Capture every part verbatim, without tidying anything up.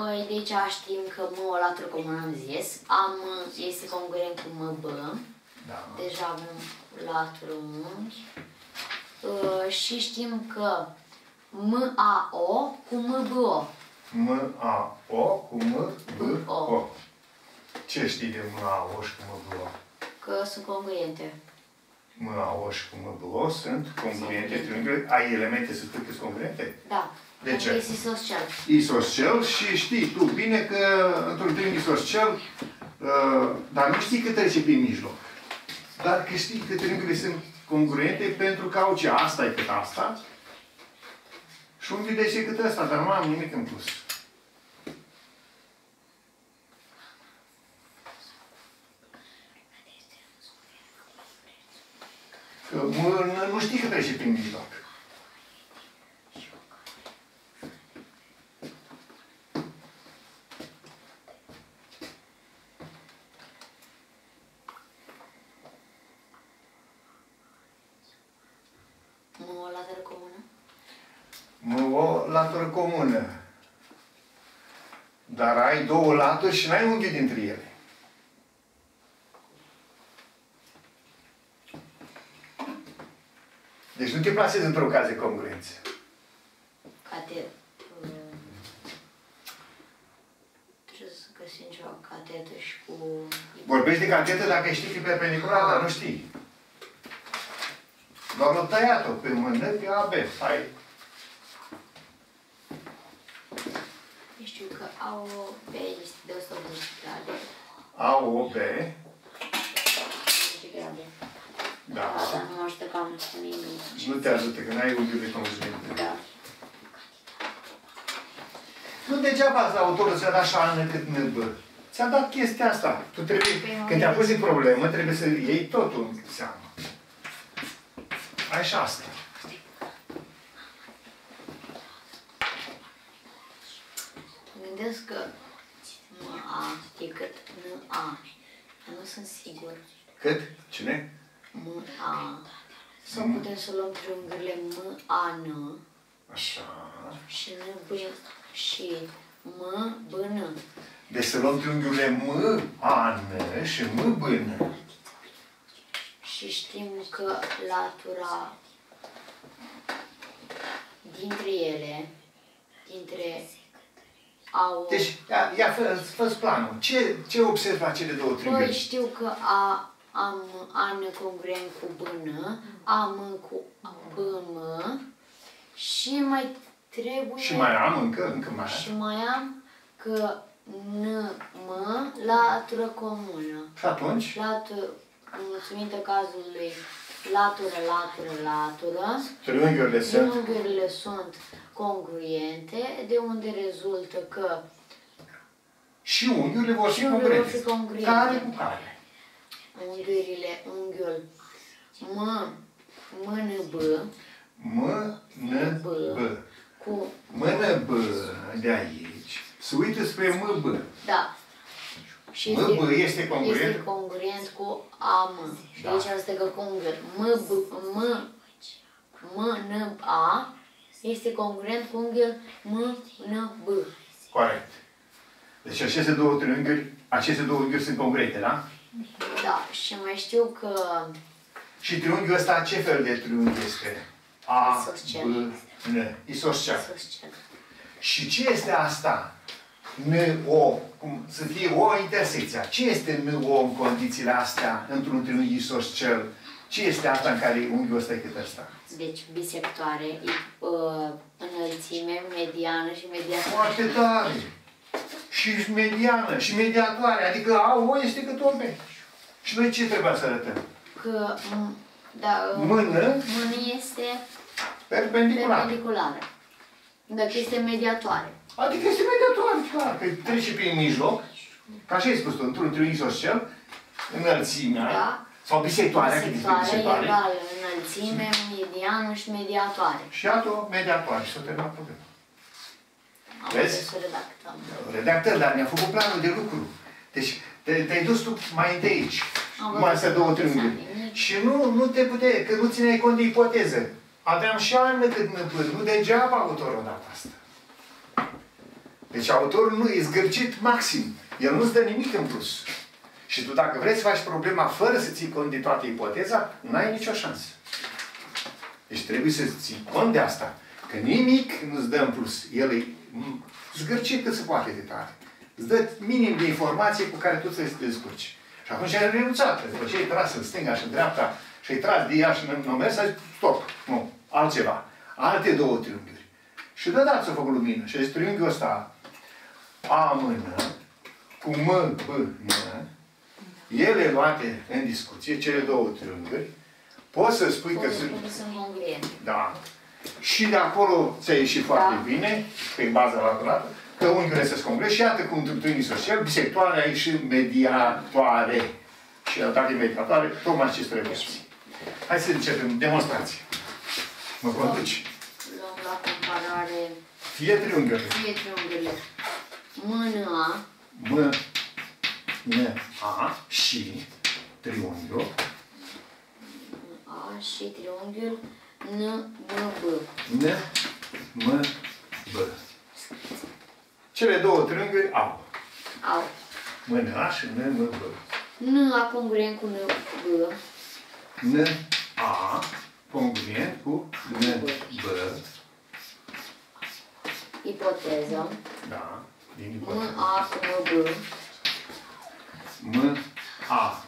Păi, deci știm că mă la cum am zis. Am este congruent cu mă bă. Da. Deja avem laturunghi. Uh, și știm că M-A-O cu M-B-O. M-A-O cu M-B-O. Ce știi de M-A-O și cu M-B-O? Că sunt congruente. M-A-O și cu M-B-O sunt congruente, triunghiuri. Ai elemente să spui că sunt congruente? Da. De ce? Este isoscel. Isoscel și știi tu bine că într-un triunghi isoscel, uh, dar nu știi că trece prin mijloc. Dar că știi că triunghiurile sunt congruente pentru că au ce? Asta e cât asta. Și un video este cât ăsta, dar nu am nimic în plus. Că nu știi că trece prin mijloc. Latură comună. Dar ai două laturi și n-ai unghi dintre ele. Deci nu te plasezi într-o caz de congruență. Ca te... Trebuie să găsim ceva catetă și cu... Vorbești de catetă dacă știi că e perpendicular, dar nu știi. Doar o tăiat-o pe mână, pe A B. Hai. Știu că A O B este de o sută optzeci de grade. A O B? o sută optzeci de grade. Da. Asta nu mă ajută că am nimic. Nu te ajută, că n-ai unghiul de conjugare. Da. Nu degeaba autorul ți-a dat așa încât nebă. Ți-a dat chestia asta. Tu trebuie, când te-a pus în problemă, trebuie să iei totul în seamă. Ai și asta. Gândesc că M-A e cât N-A. Nu sunt sigur. Cât? Cine? M-A. Sau putem să luăm triunghiurile M-A-N. Așa. Și N-B și M-B-N. Deci să luăm triunghiurile M-A-N și M-B-N. Și știm că latura dintre ele, dintre Au... Deci, ia, ia fă-ți planul. Ce, ce observi la cele două triunghiuri? Păi știu că a, am an congruent cu bână, am cu bână și mai trebuie... Și mai am încă, încă mai am. Și mai am că n-m, latură comună. Și atunci? Latură, mulțumită cazului, latură, latură, latură. Triunghiurile sunt? Triunghiurile sunt congruente, de unde rezultă că și unghiurile vor fi congruente. congruente. Care cu care? Unghiurile, unghiul M, mână B, mână B, cu mână B de aici, se uită spre M, B. Da. Și M, B este congruent? Este congruent cu A M. Și da. Aici asta că congruent. M, B, M, M, N, A este congruent cu unghiul M-N-B. Corect. Deci aceste două triunghiuri, aceste două unghiuri sunt congruente, da? Da. Și mai știu că... Și triunghiul ăsta, ce fel de triunghi este? A, B, N. Isoscel. Și ce este asta? N-O. Să fie O intersecția. Ce este N-O în condițiile astea, într-un triunghi isoscel? Ce este asta în care unghiul ăsta e cât ăsta? Deci, bisectoare, înălțime, mediană și mediatoare. Foarte tare! Și mediană, și mediatoare. Adică A O este cât O B. Și noi ce trebuia să arătăm? Că da, mână, mână este perpendiculară. perpendiculară. Dacă este mediatoare. Adică este mediatoare, clar. Că trece prin mijloc. Ca așa ai spus tu, într-un triunghi isoscel, înălțimea. Da. Sau bisectoarea, bisectoare, bisectoare. Egală, înălțime, mediană și mediatoare. Și iată, mediatoare. Și s-a terminat problema. Am văzut să redactăm. Redactăm, dar ne-a făcut planul de lucru. Deci, te-ai dus tu mai de aici. Am văzut două triunghiuri. Și nu, nu te puteai, că nu țineai cont de ipoteză. Aveam și ani cât mă până. Nu degeaba autorul dat asta. Deci autorul nu e zgârcit maxim. El nu-ți dă nimic în plus. Și tu dacă vrei să faci problema fără să ții cont de toată ipoteza, n-ai nicio șansă. Deci trebuie să ții cont de asta. Că nimic nu-ți dă în plus. El e zgârcit cât se poate de tare. Îți dă minim de informație cu care tu să-i descurci. Și atunci ai renunțat. După ce ai tras în stânga și în dreapta și ai tras de ea și nu mers, ai zis, stop, nu, altceva. Alte două triunghiuri. Și de dat s-a făcut lumină. Și a zis triunghiul ăsta A, mână, cu M, B, mână, ele luate în discuție, cele două triunghiuri, poți să spui că sunt... Da. Și de acolo ți-a ieșit foarte bine, pe baza laterală, că unghiurile se sconglește și iată cum trântâinii social, bisectoarea e și mediatoare. Și dacă e mediatoare, tocmai ce trebuie. Hai să începem. Demonstrație. Mă conduci. Luăm la comparare... Fie triunghiurile. Fie triunghiurile. Mână A. Mână A și triunghiul. A și triunghiul. N, B, B. N, M, B. Cele două triunghiuri au. Au. Mână A și N, M, B. N, A congruent cu N, B. N, A congruent cu N, B. Ipoteză. Da. Din ipoteză. M, A cu N, B. M, A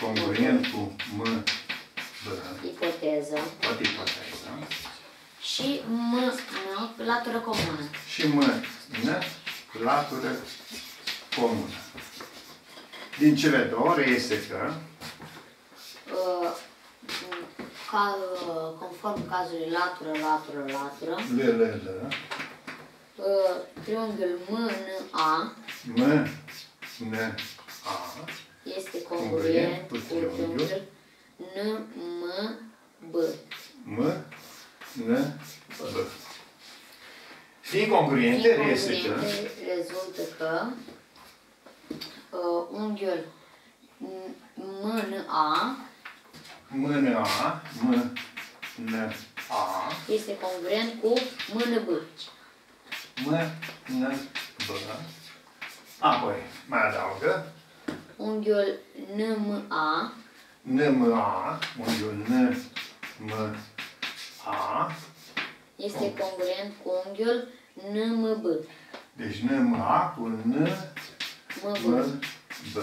congruent cu M, B. Ipoteză. Tot ipoteză. Și M, N, latură comună. Și M, N, latură comună. Din cele două reiese că... Uh, ca, uh, conform cazului latură, latură, latură. L, L, L. Uh, triunghiul M, N, A. M, N, A. Este congruent cu triunghiul N, M, B. M, N, B. Fiind congruente, este că... rezultă că uh, unghiul M, N, A M, N, A M, N, A este congruent cu M, N, B. M, N, B. Apoi, mai adaugă unghiul N, M, A N M A, unghiul N M A este congruent cu unghiul N M B. Deci N M A cu N M B.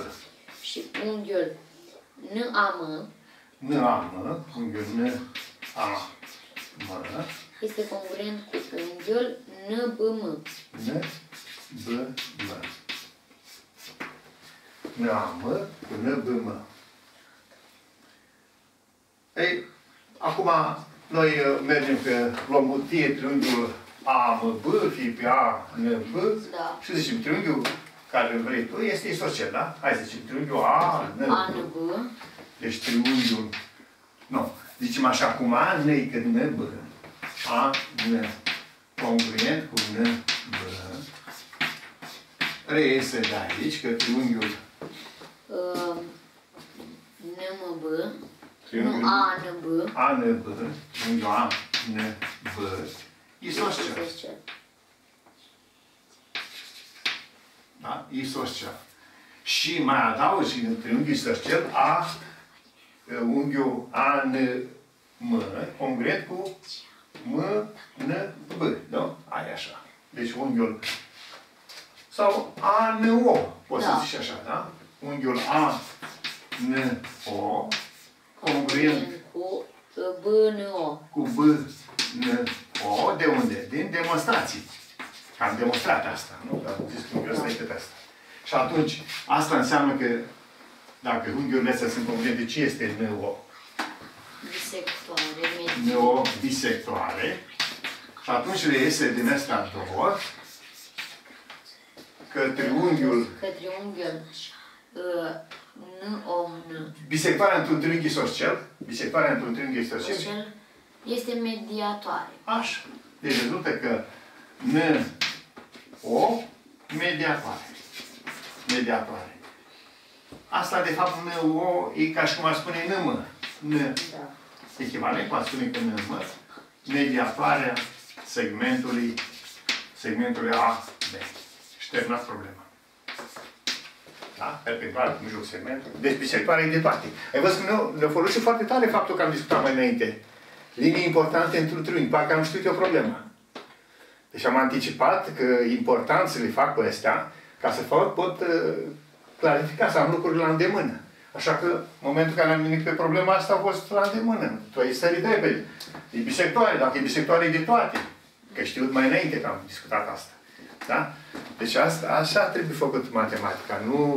Și unghiul N A M N A M, unghiul N A M este congruent cu unghiul N B M. N B M. N A M cu N B M. Ei, acum noi mergem pe luăm fie triunghiul A M B, fie pe A N B da. Și zicem triunghiul care vrei tu este isoscel, da? Hai să zicem triunghiul A N B. Deci triunghiul, nu, zicem așa cum A N e că N B. A N congruent cu N B. Reiese de aici că triunghiul uh, N M B triunghiul A N B. A N B. Triunghiul A N B. Isoscel. Da? Isoscel. Și mai adaugi în triunghiul isoscel A, unghiul A N M, congruent cu M N B. Da? Ai așa. Deci unghiul sau A N O. Poți da. Să zici așa, da? Unghiul A N O congruent cu B N O. Cu B N O. De unde? Din demonstrații. Am demonstrat asta, nu? Dar am zis că unghiul ăsta e cât asta. Și atunci, asta înseamnă că dacă unghiurile astea sunt congruente, ce este N O? Bisectoare. N O bisectoare. Și atunci reiese din asta a doua că triunghiul că triunghiul N O N. Bisectoarea într-un triunghi isoscel, bisectoarea într-un triunghi isoscel este mediatoare. Așa. Deci rezultă că N O mediatoare. Mediatoare. Asta de fapt N O e ca și cum ar spune N M. N. Da. Echivalent cu a spune că N M mediatoarea segmentului segmentului A B. Și terminați problema. Da? Perpendiculară cu mijlocul segmentului. Deci bisectoarea e de toate. Ai văzut că ne folosim foarte tare faptul că am discutat mai înainte. Linii importante într-un triunghi. Parcă am știut eu problema. Deci am anticipat că important să le fac pe astea, ca să fac, pot uh, clarifica, să am lucrurile la îndemână. Așa că, în momentul în care am venit pe problema asta, a fost la îndemână. Tu ai sărit repede. E bisectoare, dacă e bisectoare, e de toate. Că știu mai înainte că am discutat asta. Da? Deci asta, așa trebuie făcut matematica. Nu,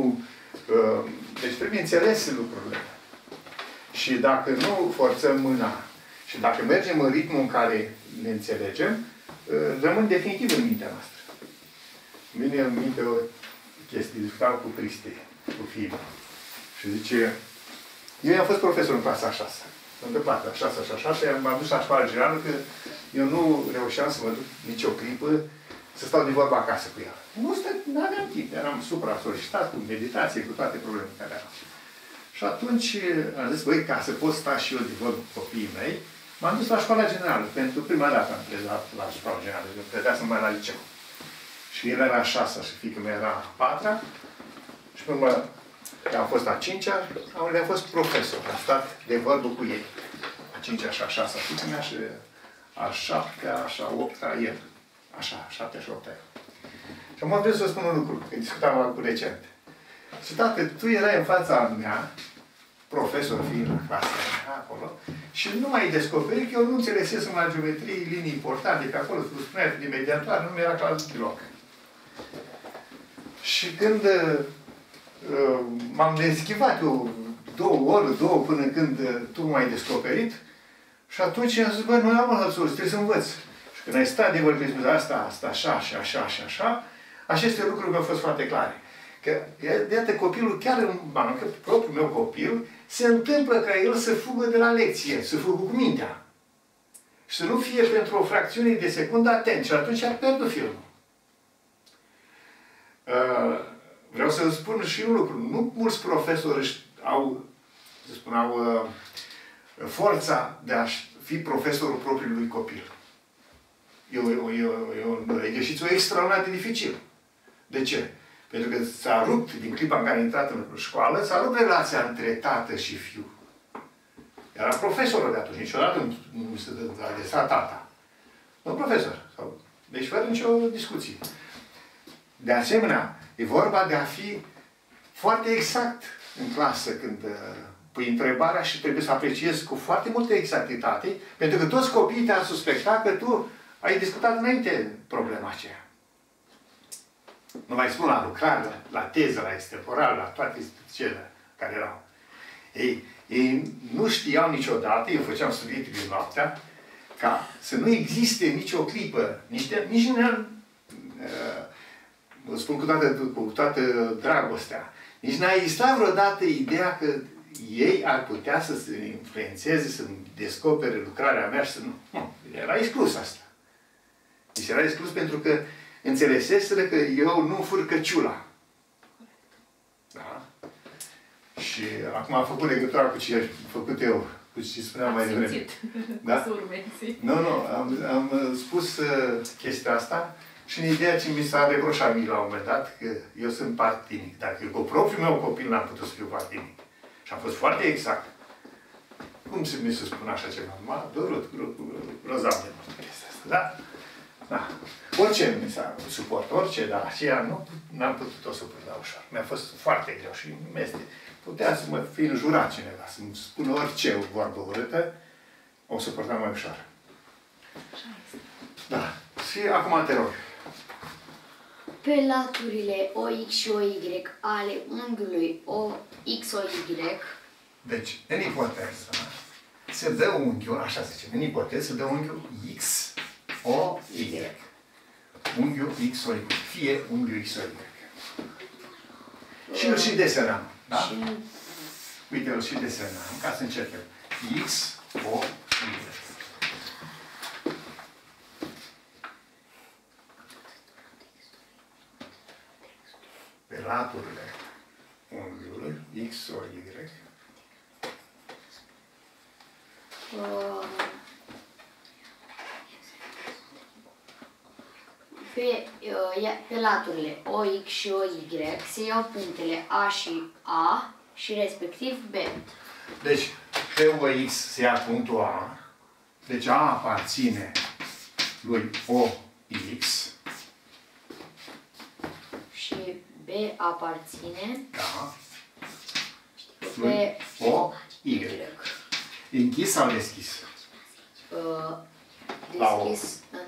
uh, deci trebuie înțelese lucrurile. Și dacă nu forțăm mâna, și dacă mergem în ritmul în care ne înțelegem, rămân definitiv în mintea noastră. Vine în minte o chestie, discutam cu Cristi, cu fiul. Și zice, eu i-am fost profesor în clasa a șasea. S-a întâmplat a șasea și a șasea, m-am dus la școală generală că eu nu reușeam să mă duc nici o clipă să stau de vorba acasă cu el. Nu aveam timp, eram supra-solicitat cu meditație, cu toate problemele care aveam. Și atunci am zis, băi, ca să pot sta și eu de vorbă cu copiii mei, m-am dus la școala generală. Pentru prima dată am predat la școala generală. Eu predea să mai la liceu. Și el era a șasea și fiică mea era a patra. Și până mă, am fost a cincea, le-am fost profesor. Am stat de vorbă cu ei. A cincea și a șasea fiică mea și a șaptea și a opta el. Așa, a șaptea și a opta el. Și am vrut să spun un lucru, că discutam cu recent. Și tată, tu erai în fața mea, profesor fiind la clasa acolo, și nu mai descoperi că eu nu înțelesesem la geometrie linii importante pe acolo, cum spuneai, de mediatoare, nu mi-era clar deloc. Și când uh, m-am deschivat eu două ori, două, până când uh, tu m-ai descoperit, și atunci am zis, bă, nu am hățuri, trebuie să învăț. Și când ai stat de vorbit, asta, asta, așa, și așa, și așa, aceste lucruri mi-au fost foarte clare. Că, iată, copilul, chiar în bancă, propriul meu copil, se întâmplă ca el să fugă de la lecție, să fugă cu mintea. Și să nu fie pentru o fracțiune de secundă atent. Și atunci ar pierde filmul. Uh, vreau să spun și un lucru. Nu mulți profesori au, să spun, au uh, forța de a fi profesorul propriului copil. E o, o, o, o exercițiu extraordinar de dificil. De ce? Pentru că s-a rupt, din clipa în care a intrat în școală, s-a rupt relația între tată și fiu. Era profesorul de atunci, niciodată nu se adresa tata. Nu profesor. Deci fără nicio discuție. De asemenea, e vorba de a fi foarte exact în clasă când pui întrebarea și trebuie să apreciezi cu foarte multă exactitate, pentru că toți copiii te-ar suspecta că tu ai discutat înainte problema aceea. Nu mai spun la lucrare, la, la teză, la extemporal, la toate cele care erau. Ei, ei nu știau niciodată, eu făceam studii din noaptea, ca să nu existe nicio clipă, nici, nici n-am, uh, spun cu toată, cu toată dragostea, nici n-a existat vreodată ideea că ei ar putea să se influențeze, să descopere lucrarea mea și să nu. Nu, era exclus asta. Deci era exclus pentru că înțeleseseră că eu nu fur căciula. Da? Și acum am făcut legătura cu ce am făcut eu, cu ce spuneam mai devreme. Da? Nu, nu, am, am spus uh, chestia asta și în ideea ce mi s-a reproșat mie la un moment dat, că eu sunt partinic. Dacă eu cu propriul meu copil n-am putut să fiu partinic. Și am fost foarte exact. Cum se mi se spune așa ceva? M-a dorut, grozav de mult chestia asta. Da? Da. Orice mi s-a suport, orice, dar aceea nu am putut-o suporta ușor. Mi-a fost foarte greu și meste. Putea să mă fi înjurat cineva, să-mi spună orice vorbă urâtă, o suportam mai ușor. Da. Și acum te rog. Pe laturile O X și O Y ale unghiului O X O Y. Deci, în ipoteză, se dă unghiul, așa se zice, în ipoteză se dă unghiul X. O, Y. Unghiul X, O, Y. Fie unghiul X, O, Y. Și îl și desenam. Da? Uite, îl și desenam. Ca să începem. X, O, Y. Pe laturile unghiului X, O, Y. pe, pe laturile O X și O Y se iau punctele A și A și respectiv B. Deci pe O X se ia punctul A, deci A aparține lui O X și B aparține, da, lui O Y. Închis sau deschis? Uh, deschis la,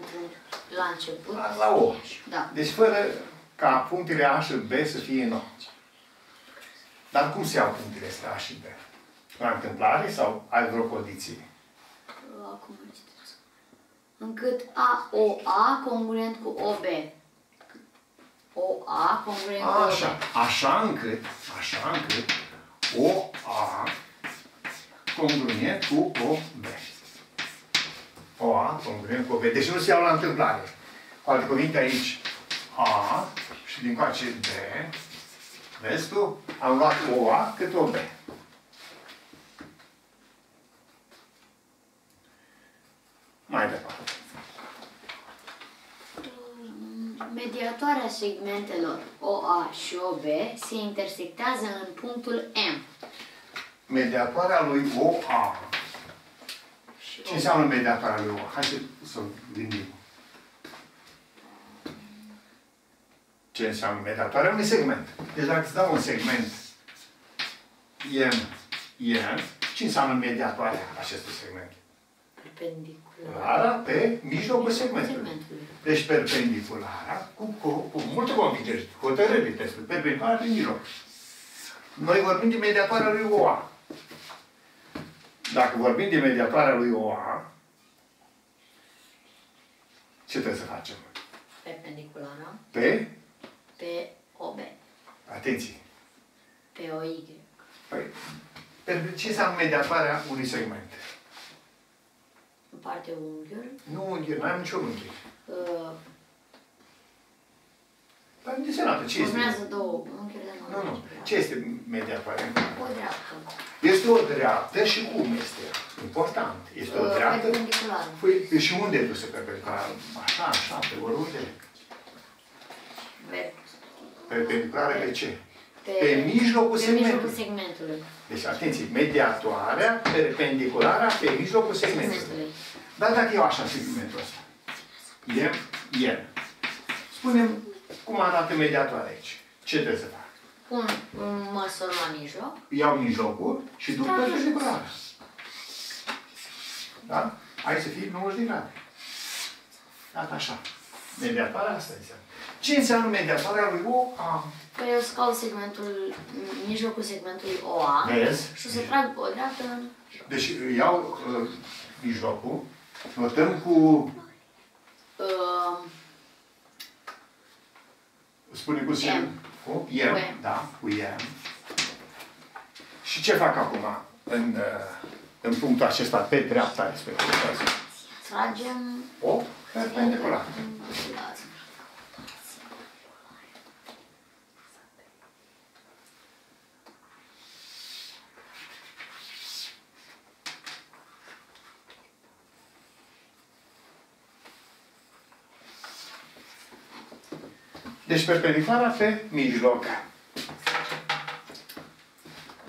la început. La, la O. Da. Deci fără ca punctele A și B să fie în O. Dar cum se iau punctele astea A și B? La întâmplare sau ai vreo condiție? Acum nu știți. Încât A O A congruent cu O B. O A congruent cu O B. Așa. Așa încât, așa încât O A congruent cu O B. O A congruent cu O B. Deci nu se iau la întâmplare. Cu alte cuvinte aici A și din coace B. Vezi tu? Am luat O A cât O B. Mai departe. Mediatoarea segmentelor O A și O B se intersectează în punctul M. Mediatoarea lui O A. Ce înseamnă mediatoarea lui O A? Hai să-l gândim. Ce înseamnă mediatoarea unui segment? Deci dacă îți dau un segment M N, ce înseamnă mediatoarea acestui segment? Perpendiculară pe mijlocul segmentului. Deci perpendiculară cu, cu, cu multe convingeri, hotărâri despre perpendiculară pe mijloc. Noi vorbim de mediatoarea lui O A. Dacă vorbim de mediatoarea lui O A, ce trebuie să facem? Perpendiculară. Pe? Pe O B. Atenție. Pe O Y. Păi, ce înseamnă mediatoarea unui segment? În parte unghiuri. Nu unghiuri, nu am niciun unghiuri. Uh, Dar desenată, ce este? Urmează două unghiuri de mână. Nu, nu. Ce este mediatoarea? O dreaptă. Este o dreaptă și cum este? Important. Este o dreaptă. Perpendiculară. Păi și unde e dusă perpendiculară? Așa, așa, pe oriunde. Perpendiculară pe ce? Pe mijlocul segmentului. Deci, atenție, mediatoarea perpendiculară pe mijlocul segmentului. Dar dacă eu așa segmentul ăsta, iem, iem, spunem cum arată mediatoarea aici. Ce trebuie să fac? Cum măsor la mijloc? Iau mijlocul și duc perpendiculară. Da? Hai să fie nouăzeci de grade. Gata, așa. Mediatoarea asta înseamnă. Ce înseamnă mediatoarea lui O A? Că eu scau segmentul, mijlocul segmentului O A. Vezi? Și o să trag o dreaptă. Deci iau uh, mijlocul, notăm cu... Uh, spune cu sim. M. Cu M, cu M. Da, cu M. Și ce fac acum în, uh, în punctul acesta pe dreapta respectivă? Tragem o perpendiculară. Deci perpendiculară pe mijloc.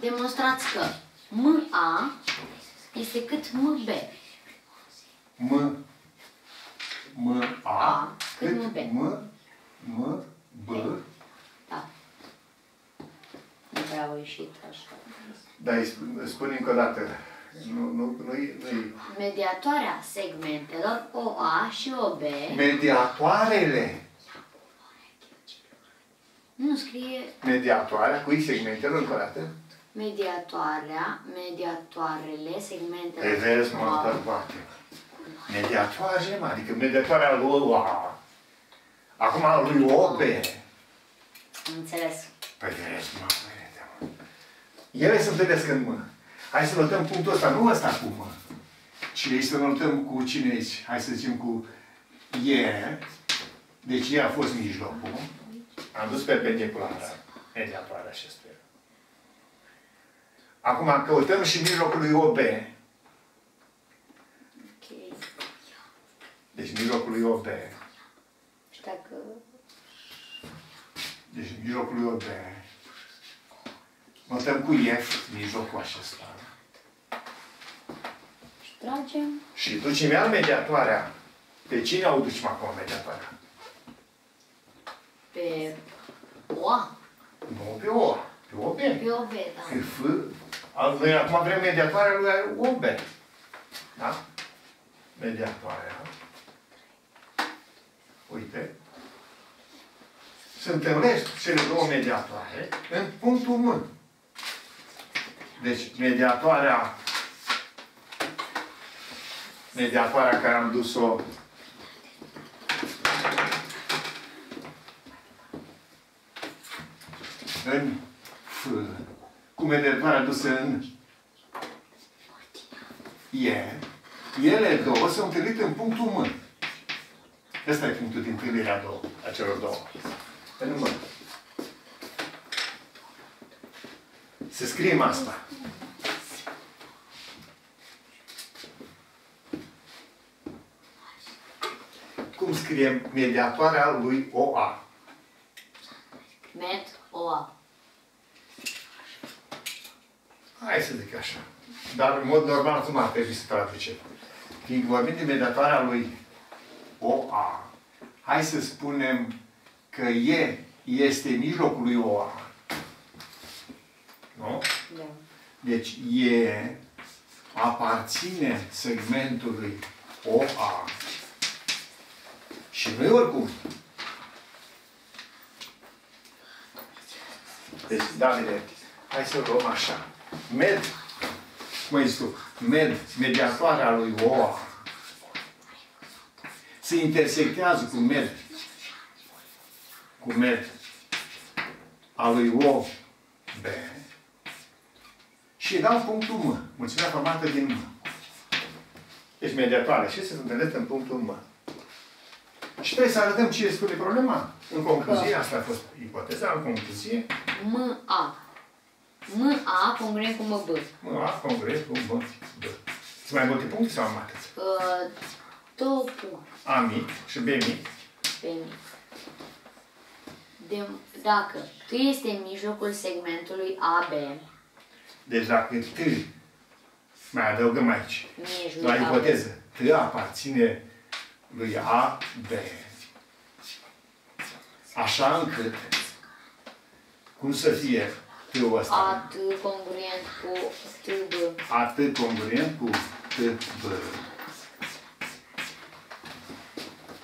Demonstrați că M A este cât M B. M M A cât M B. M M B. Da. Nu prea au ieșit așa. Dar spune încă o dată. Nu, nu, nu, nu. Mediatoarea segmentelor O A și O B. Mediatoarele. Nu scrie... Mediatoarea, cu segmentele, încă o dată. Mediatoarea, mediatoarele, segmentele... Ei vezi, mă întâlpoate. Mediatoare, mă, adică mediatoarea lui O A. Acum lui O B. Înțeles. Păi vezi, mă, mă, ele se întâlnesc în mână. Hai să notăm punctul ăsta, nu ăsta cu mă. Ci aici să notăm cu cine aici? Hai să zicem cu E. Deci E a fost mijlocul. Am dus perpendiculară mediatoarea acestuia. Acum căutăm și mijlocul lui O B. Deci mijlocul lui O B. dacă... Deci mijlocul e o de... Notăm cu F mijlocul acesta. Și tragem. Și ducem iar mediatoarea. Pe cine o ducem acum mediatoarea? Pe... Oa? Nu pe Oa. Pe O B. Pe O B, da. Pe F. Noi acum vrem mediatoarea lui O B. Da? Mediatoarea. Uite. Se întâlnesc cele două mediatoare în punctul mân. Deci, mediatoarea mediatoarea care am dus-o în F, cu mediatoarea dusă în E, ele două s-au întâlnit în punctul mân. Ăsta e punctul de întâlnire a, două, a celor două. Pe număr. Să scriem asta. Cum scriem mediatoarea lui O A? Med O A. Hai să zic așa. Dar în mod normal cum ar trebui să traducem? Fiind vorbim de mediatoarea lui O A, hai să spunem că E este mijlocul lui O A. Nu? Da. Deci E aparține segmentului O A. Și nu e oricum. Deci, Davide, hai să luăm așa. Med, cum ai zis tu, med, mediatoarea lui O A se intersectează cu med cu med a lui O, B și dau punctul M. Mulțimea formată din M. Deci mediatoare și se întâlnesc în punctul M. Și trebuie să arătăm ce spune problema. În concluzie, asta a fost ipoteza, în concluzie. M A. M A congruent cu M B. M A congruent cu M B. Sunt mai multe puncte sau mai atât? Uh, două puncte. A mic și B mic. B mic. De, dacă T este în mijlocul segmentului A B. Deci dacă T, mai adăugăm aici, mijlocul la ipoteză, T aparține lui A B. Așa încât, cum să fie T-ul ăsta? A T congruent cu T B. A T congruent cu T B.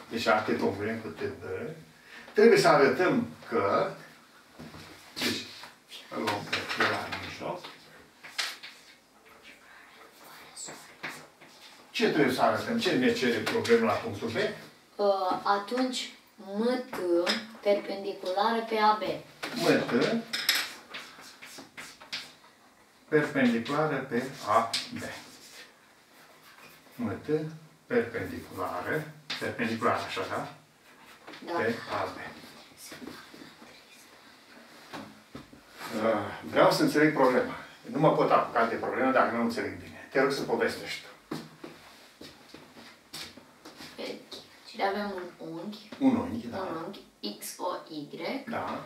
Deci A T congruent cu T B. Trebuie să arătăm că, deci, îl luăm pe la mijloc. Ce trebuie să arătăm? Ce ne cere problemul la punctul B? Atunci, M T perpendiculară pe A B. M T perpendiculară pe A B. M T perpendiculară, perpendiculară, așa, da? Da. Pe A B. Vreau să înțeleg problema. Nu mă pot apuca de problema dacă nu înțeleg bine. Te rog să povestești. Și avem un unghi. Un unghi, da. Un unghi, X, O, Y. Da.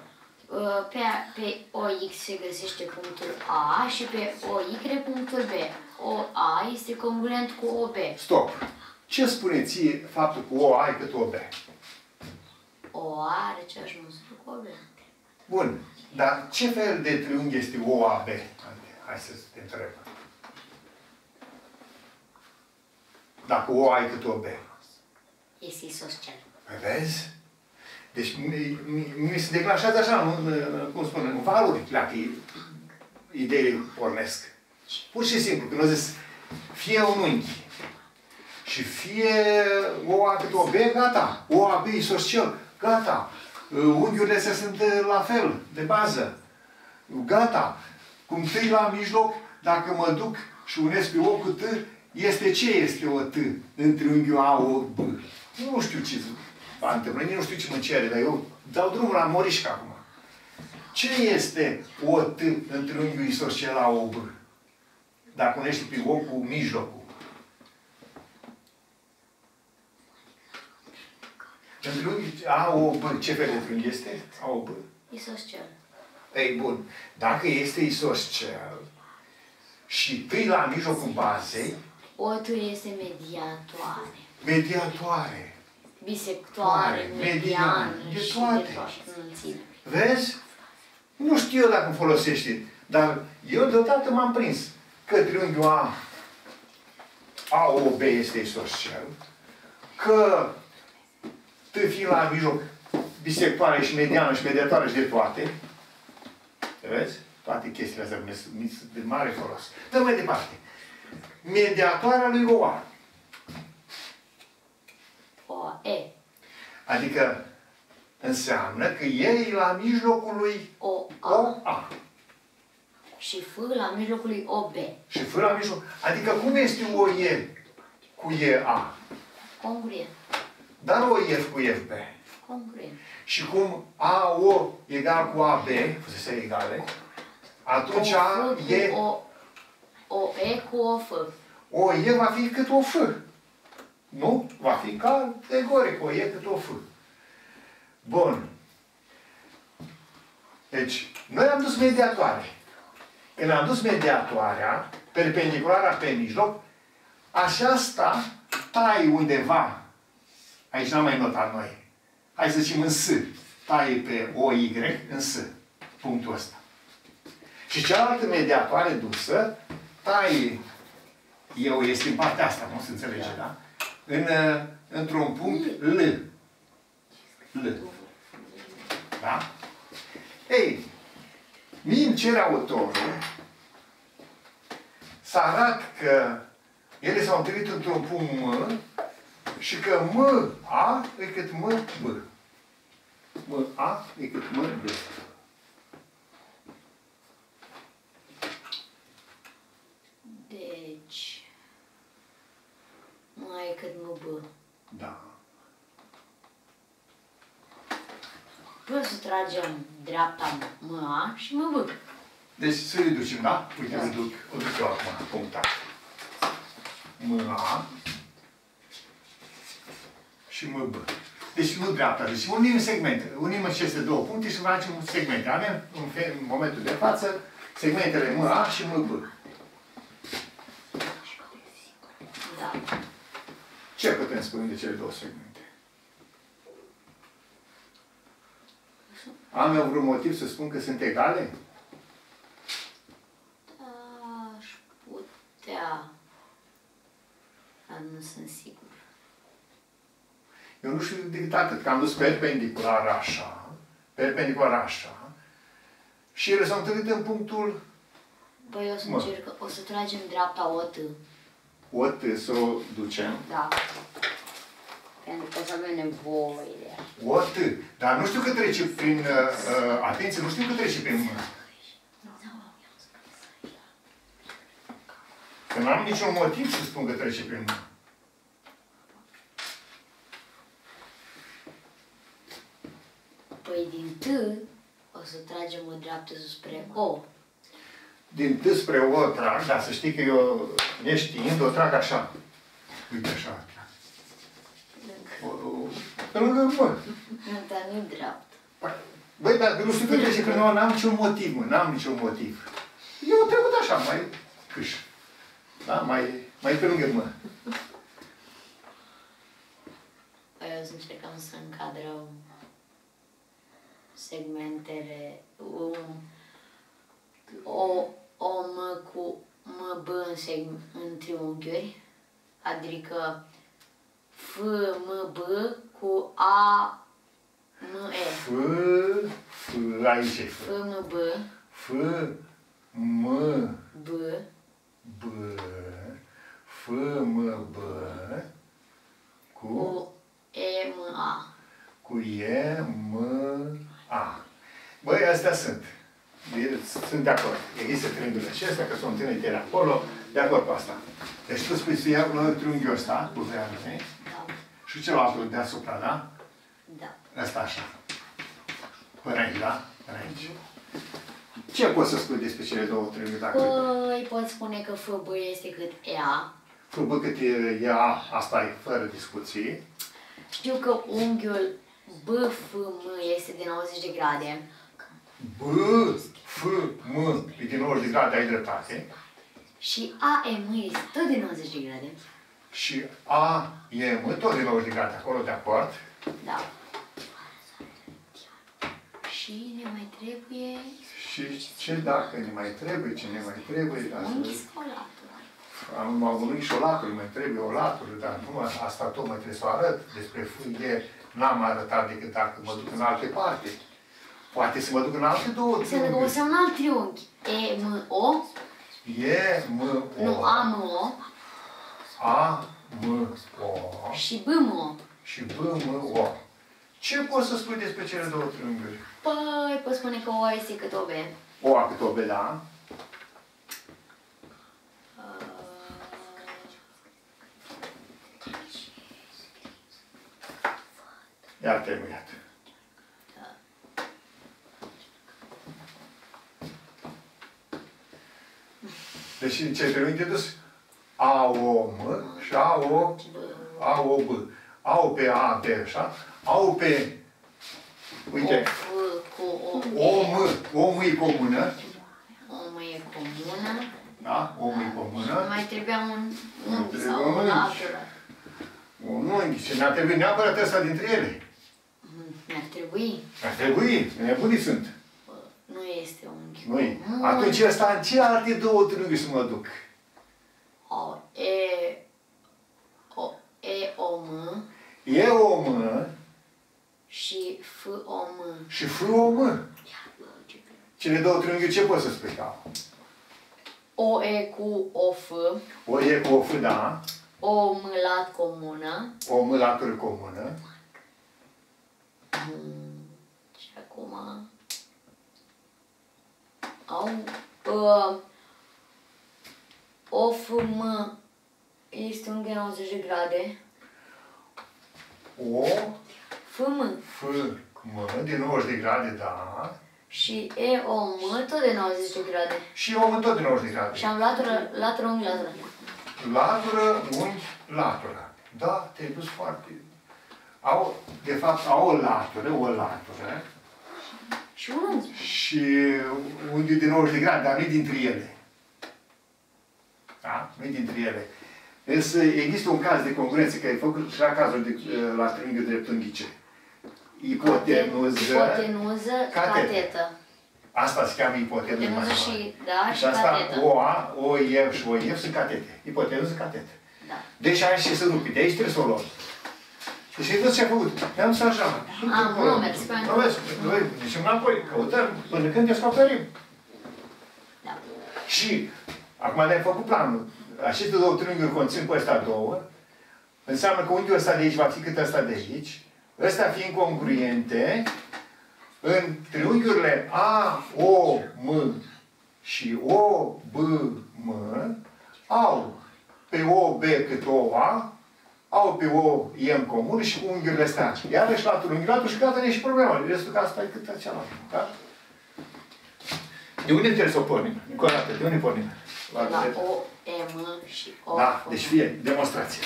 Pe, pe O, X se găsește punctul A și pe O, Y punctul B. O, A este congruent cu O, B. Stop! Ce spune ție faptul că O, A e cât O, B? O, A are aceeași măsură cu O, B. Bun. Dar ce fel de triunghi este O, A, B? Hai să te întreb. Dacă O, A e cât O, B? Este isoscel. Vezi? Deci mi, mi, mi se declanșează așa, nu, cum spun, în valuri, dacă ideile pornesc. Pur și simplu, când o zis, fie un unghi și fie O A cât O B, gata. O A B isoscel, gata. Unghiurile se sunt la fel, de bază. Gata. Cum T la mijloc, dacă mă duc și unesc pe O cu T, este ce este o T între unghiul A, O, B. Nu știu ce va întâmpla, nu știu ce mă cere, dar eu dau drumul la Morișca acum. Ce este O T între unghiul isoscel A, O, B? Dacă unești pe O cu mijlocul. În luni A, O, B. Ce fel de lung este? A, O, B. Isoscel. Ei, bun. Dacă este isoscel și tâi la mijlocul bazei... Otul este mediatoare. Mediatoare. Bisectoare, mediană și de toate. Vezi? Nu știu eu dacă folosești, dar eu deodată m-am prins că triunghiul A, A, O, B este isoscel, că tâfii la mijloc bisectoare și mediană și mediatoare și de toate. Vezi? Toate chestiile astea mi sunt de mare folos. Dă mai departe. Mediatoarea lui O A. O E. Adică înseamnă că E e la mijlocul lui O A. Și F la mijlocul lui O B. Și F la mijloc. Adică cum este O E cu E A? Congruent. Dar O F cu F B. Congruent. Și cum A O egal cu A B, fusese egale, atunci A e... O E cu O F. O E va fi cât O F. Nu? Va fi categoric O E cât O F. Bun. Deci, noi am dus mediatoare. Când am dus mediatoarea, perpendiculara pe mijloc, așa sta, tai undeva. Aici n-am mai notat noi. Hai să zicem în S. Taie pe O Y în S. Punctul ăsta. Și cealaltă mediatoare dusă, taie, eu este în partea asta, nu se înțelege, da? În, într-un punct L. L. Da? Ei, mie îmi cere autorul să arăt că ele s-au întâlnit într-un punct M și că M, A e cât M, B. M, A e cât M, B. Deci... M, A e cât M, B. Da. Păi să tragem dreapta M, A și M, B. Deci să le ducem, da? Uite, da. O duc, o duc eu acum, puncta. M, A. Și M, B. Deci nu dreapta. Deci unim segmente. Unim aceste două puncte și facem segmente. Avem în, în momentul de față segmentele M A și M B. Da. Ce putem spune de cele două segmente? Am eu vreun motiv să spun că sunt egale? Aș putea. Dar nu sunt sigur. Eu nu știu decât atât, că am dus perpendicular așa, perpendicular așa, și ele s-au întâlnit în punctul... Băi, o să încerc, o să tragem dreapta O T. O T să o ducem? Da. Pentru că o să avem nevoie de ea. O T. Dar nu știu că trece prin... Uh, atenție, nu știu că trece prin mână. Că n-am niciun motiv să spun că trece prin mână. Păi din T o să tragem o dreaptă spre O. Din T spre O o trag, dar să știi că eu, neștiind, o trag așa. Uite așa. Pe lângă mă. Dar nu-i dreaptă. Băi, dar nu știu că și că nu am niciun motiv, mă. N-am niciun motiv. Eu o trecut așa, mai câș. Da? Mai, mai pe lângă mă. Păi eu să încercăm să încadrăm segmentele um, o, o M cu M, B în, în triunghiuri, adică F, M, B cu A, M, E. F, F, aici e F. F, M, B. F, M, B. B. F, M, B cu, cu E, M, A. Cu E, M, A. Băi, astea sunt. Sunt de acord. Există triunghiul acestea, că sunt ținut ele acolo, de acord cu asta. Deci tu spui să iau triunghiul ăsta, cu vei anume, da. Și celălalt deasupra, da? Da. Asta așa. Până aici, da? Până aici. Ce poți să spui despre cele două triunghiuri? Dacă... Îi pot spune că F B este cât E A. F B cât E A, asta e fără discuții. Știu că unghiul B F M este de nouăzeci de grade. B F M e de nouăzeci de grade, ai dreptate. Și A M este tot de nouăzeci de grade. Și A M tot de nouăzeci de grade, acolo de acord. Da. Și ne mai trebuie... Și ce dacă ne mai trebuie, ce ne mai trebuie... Unghi sau latură? Am avut și o latură, mai trebuie o latură, dar nu, asta tot mai trebuie să o arăt. Despre fâie n-am arătat decât dacă mă duc în alte parte. Poate să mă duc în alte două triunghi. Să ne găsim un alt triunghi. E, M, O. E, M, O. Nu, A, M, O. A, M, O. Și B, M, O. Și B, M, O. Ce poți să spui despre cele două triunghiuri? Păi, pot spune că O este cât O B. O a cât O B, da. Iar te-ai muiat. Deci în ce triunghi te-ai dus? A, O, M și A, O, A, O, B. A, O, P, A, P, așa. Au pe, uite, omul omul e comună. Omul e comună. Da, omul e comună. Mai trebuia un unghi sau o latură. Un unghi, și ne-ar trebui neapărat ăsta dintre ele. Ne-ar trebui. Ne-ar trebui, nebunii sunt. Nu este unghi. Nu e. Atunci ăsta, în ce alte două triunghiuri să mă duc? O, E, O, E, O, M. E, O, M. Și F, O, M. Și F, O, M. Cele două triunghiuri ce poți să spui? O, E cu O, F. O, E cu O, F, da. O, M, lat comună. O, M, laturi comună. Și acum... O, F, M este unghi de nouăzeci de grade. O, F, M. F, M, de nouăzeci de grade, da. Și E, O, M, tot de nouăzeci de grade. Și O, M, tot de nouăzeci de grade. Și am latură, latură, unghi, latură. Latură, unghi, latură. Da, te-ai dus foarte... Au, de fapt, au o latură, o latură. Și un unghi. Și unghi de nouăzeci de grade, dar nu dintre ele. Da? Nu dintre ele. Însă există un caz de congruență, că ai făcut și la cazul de, la triunghiul dreptunghice. Ipotenuză, ipotenuză catetă. catetă. Asta se cheamă ipotenuză. Ipotenuză și, da, și, și asta, catetă. O A, O E și O F sunt catete. Ipotenuză, catetă. Da. Deci aici ce se rupi, de aici trebuie să o luăm. Deci ai văzut ce-a făcut. Ne-am să așa. Am, nu mers pe anul. Nu mers, noi ducem înapoi, căutăm, până când descoperim. Da. Și, acum ne-ai făcut planul. Aceste două triunghiuri conțin pe ăsta două, înseamnă că unghiul ăsta de aici va fi cât ăsta de aici, ăsta fiind congruente, în triunghiurile A, O, M și O, B, M, au pe O, B cât O, A, au pe O, M comun și unghiurile astea. Iarăși latul, unghiul latul și gata, nu e și problema. Restul că asta e cât cealaltă, da? De unde trebuie să o pornim? Încă o dată, de unde pornim? La, la O, M și O. Da, deci fie demonstrație.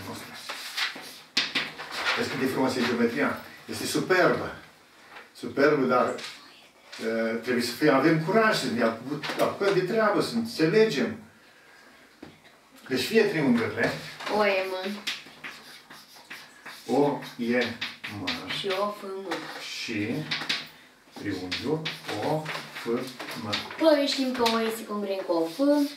Demonstrație. Vezi cât de frumoasă e geometria? Este superbă. Superbă, dar uh, trebuie să fie, avem curaj să ne apucăm de treabă, să înțelegem. Deci fie triunghiurile. O, M. O, E, M. Și O, F, M. Și... triunghiul O, F, M. Păi știm că O este congruent cu O, F.